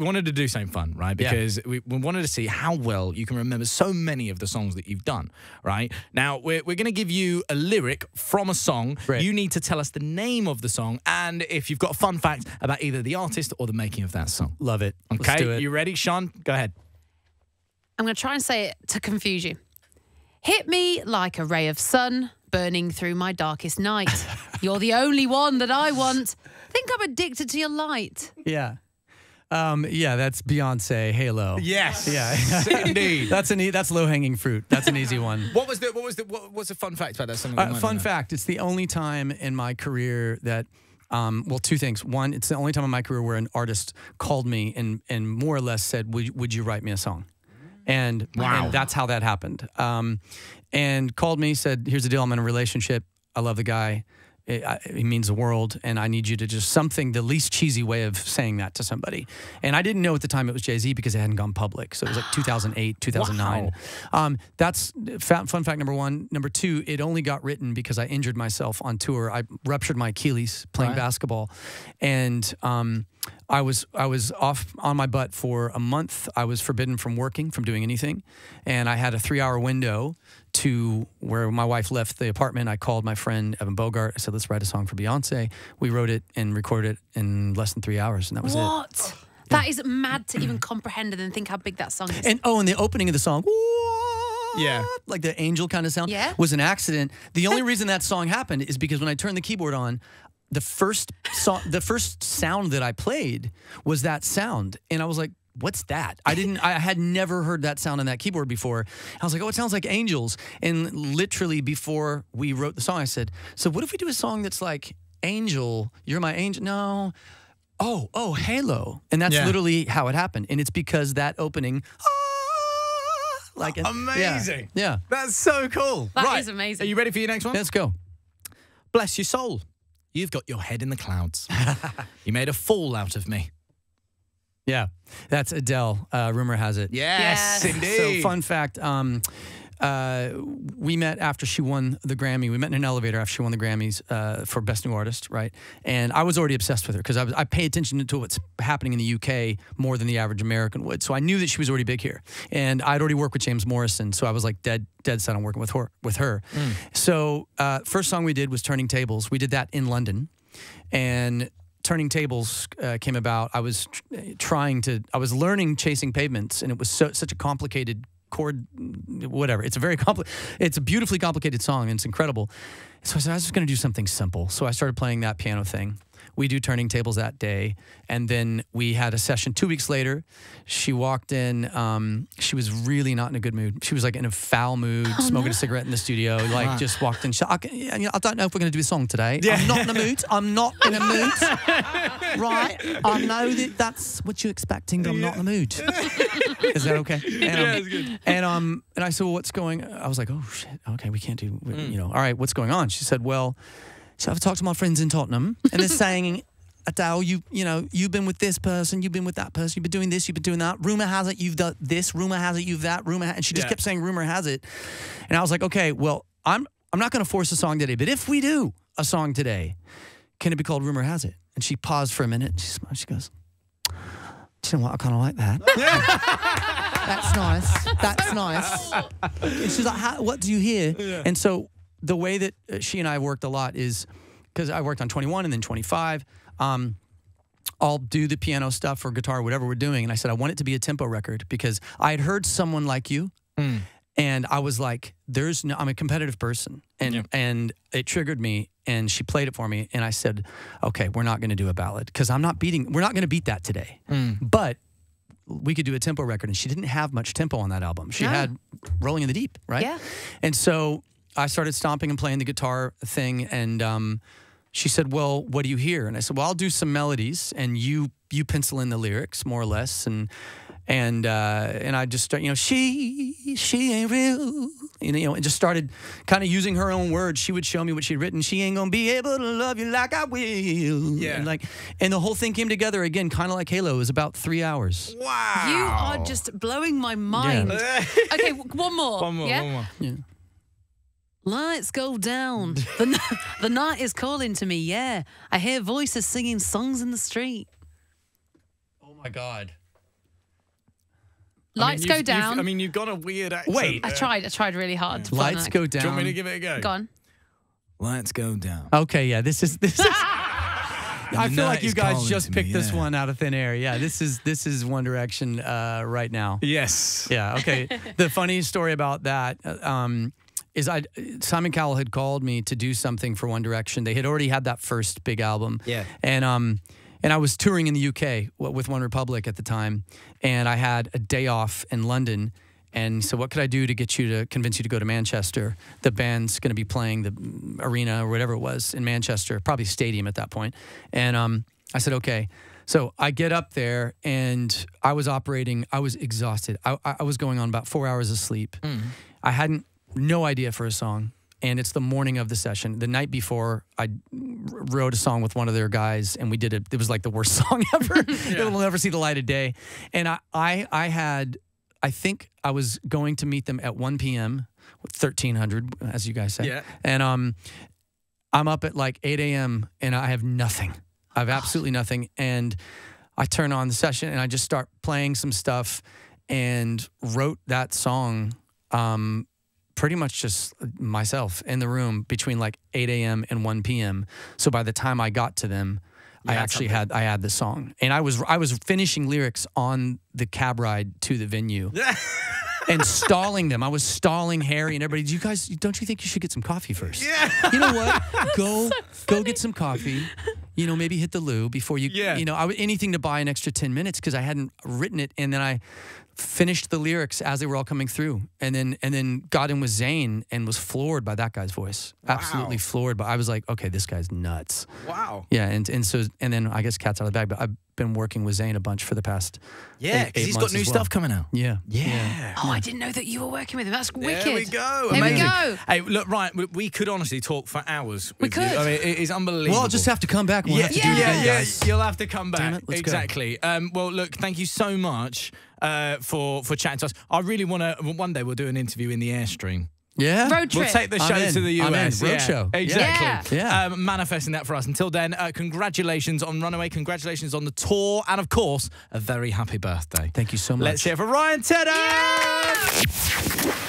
we wanted to do something fun, right? Because we wanted to see how well you can remember so many of the songs that you've done, right? Now, we're going to give you a lyric from a song. Right. You need to tell us the name of the song and if you've got a fun fact about either the artist or the making of that song. Love it. Okay. Let's do it. You ready, Sean? Go ahead. I'm going to try and say it to confuse you. Hit me like a ray of sun burning through my darkest night. You're the only one that I want. I think I'm addicted to your light. Yeah. Yeah, that's Beyonce, Halo. Yes. Yeah. Indeed. That's low-hanging fruit. That's an easy one. What was the fun fact about that song? Fun fact, it's the only time in my career that well, two things. One, it's the only time in my career where an artist called me and more or less said, "Would you write me a song?" And, and that's how that happened. And called me, said, "Here's the deal. I'm in a relationship. I love the guy. It means the world, and I need you to just something, the least cheesy way of saying that to somebody." And I didn't know at the time it was Jay-Z because it hadn't gone public. So it was like 2008, 2009. Wow. That's fun fact number one. Number two, it only got written because I injured myself on tour. I ruptured my Achilles playing basketball. And I was off on my butt for a month. I was forbidden from working, from doing anything. And I had a 3-hour window to where my wife left the apartment. I called my friend Evan Bogart. I said, "Let's write a song for Beyonce." We wrote it and recorded it in less than 3 hours, and that was it. What? Yeah. That is mad to even comprehend and think how big that song is. And and the opening of the song, yeah, like the angel kind of sound, was an accident. The only reason that song happened is because when I turned the keyboard on, the first sound that I played was that sound, and I was like, "What's that?" I had never heard that sound on that keyboard before. I was like, "Oh, it sounds like angels." And literally before we wrote the song, I said, "So what if we do a song that's like angel, you're my angel, no, oh, Halo." And that's literally how it happened. And it's because that opening, like amazing. Yeah. That's so cool. That is amazing. Are you ready for your next one? Let's go. Bless your soul. You've got your head in the clouds. You made a fool out of me. Yeah, that's Adele, rumor has it. Yes, indeed. So fun fact, we met after she won the Grammy. We met in an elevator after she won the Grammys for Best New Artist, right? And I was already obsessed with her because I pay attention to what's happening in the UK more than the average American would. So I knew that she was already big here. And I'd already worked with James Morrison, so I was like dead set on working with her. So first song we did was Turning Tables. We did that in London. And Turning Tables came about. I was I was learning Chasing Pavements, and it was such a complicated chord, whatever. It's a very it's a beautifully complicated song, and it's incredible. So I said, I was just going to do something simple. So I started playing that piano thing. We do Turning Tables that day, and then we had a session 2 weeks later. She walked in. She was really not in a good mood. She was like in a foul mood, smoking a cigarette in the studio, like just walked in. I don't know if we're going to do a song today. I'm not in a mood. I'm not in a mood. Right? I know that that's what you're expecting, but I'm not in a mood. Is that okay? And, it's good. And I said, "Well, what's going on?" I was like, "Oh, shit. Okay, we can't do, you know, all right, what's going on?" She said, "Well, so I've talked to my friends in Tottenham, and they're saying, Adele, you know, you've been with this person, you've been with that person, you've been doing this, you've been doing that. Rumor has it you've done this. Rumor has it you've that. Rumor." And she just kept saying, "Rumor has it." And I was like, "Okay, well, I'm not going to force a song today, but if we do a song today, can it be called Rumor Has It?" And she paused for a minute. And she smiled. She goes, "Do you know what? I kind of like that. That's nice. That's nice." And she's like, "What do you hear?" And so the way that she and I worked a lot is, because I worked on 21 and then 25, I'll do the piano stuff or guitar, whatever we're doing. And I said, I want it to be a tempo record because I had heard Someone Like You. And I was like, there's no, I'm a competitive person. And, and it triggered me. And she played it for me. And I said, okay, we're not going to do a ballad because we're not going to beat that today. But we could do a tempo record. And she didn't have much tempo on that album. She had Rolling in the Deep, right? And so I started stomping and playing the guitar thing, and she said, "Well, what do you hear?" And I said, "Well, I'll do some melodies, and you pencil in the lyrics more or less." And I just start, you know, she ain't real, you know, and just started kind of using her own words. She would show me what she'd written. She ain't gonna be able to love you like I will. And like, and the whole thing came together again, kind of like Halo. It was about 3 hours. Wow, you are just blowing my mind. Okay, one more. Yeah. Lights go down. The night is calling to me, I hear voices singing songs in the street. Oh, my God. Lights go down. I mean, you've got a weird accent. Wait. There. I tried really hard. Yeah. Lights go down. Do you want me to give it a go? Go on. Lights go down. Okay, yeah, this is I feel like you guys just picked this one out of thin air. Yeah, this is One Direction right now. Yes. Yeah, okay. The funny story about that is Simon Cowell had called me to do something for One Direction. They had already had that first big album. Yeah. And I was touring in the UK with OneRepublic at the time, and I had a day off in London. And so what could I do to convince you to go to Manchester? The band's going to be playing the arena or whatever it was in Manchester, probably stadium at that point. And I said, okay. So I get up there and I was exhausted. I was going on about 4 hours of sleep. Mm. I had no idea for a song. And it's the morning of the session. The night before, I wrote a song with one of their guys, and we did it. It was like the worst song ever. Yeah. It'll never see the light of day. And I think I was going to meet them at 1 p.m., 1300, as you guys say. Yeah. And I'm up at like 8 a.m., and I have nothing. I have absolutely nothing. And I turn on the session, and I just start playing some stuff and wrote that song pretty much just myself in the room between like 8 a.m. and 1 p.m. So by the time I got to them, yeah, I had the song, and I was finishing lyrics on the cab ride to the venue, and stalling them. I was stalling Harry and everybody. Don't you think you should get some coffee first? Yeah. You know what? Go get some coffee. You know, maybe hit the loo before you. Yeah. You know, anything to buy an extra 10 minutes because I hadn't written it, and then I finished the lyrics as they were all coming through, and then got in with Zayn and was floored by that guy's voice. Wow. Absolutely floored. But I was like, okay, this guy's nuts. Wow. Yeah, and then I guess cat's out of the bag. But I've been working with Zayn a bunch for the past 8 months. He's got new stuff coming out. Yeah. Yeah. Oh, I didn't know that you were working with him. That's wicked. There we go. Amazing. Hey, look, Ryan, we could honestly talk for hours. We could. You. I mean, it is unbelievable. Well, I'll just have to come back. We'll have to do it again, guys. You'll have to come back. Damn it, exactly. Well, look, thank you so much. For chatting to us. I really want to, one day we'll do an interview in the Airstream. Yeah. Road trip. We'll take the show to the US. Road show. Exactly. Yeah. Manifesting that for us. Until then, congratulations on Runaway. Congratulations on the tour. And of course, a very happy birthday. Thank you so much. Let's hear it for Ryan Tedder. Yeah!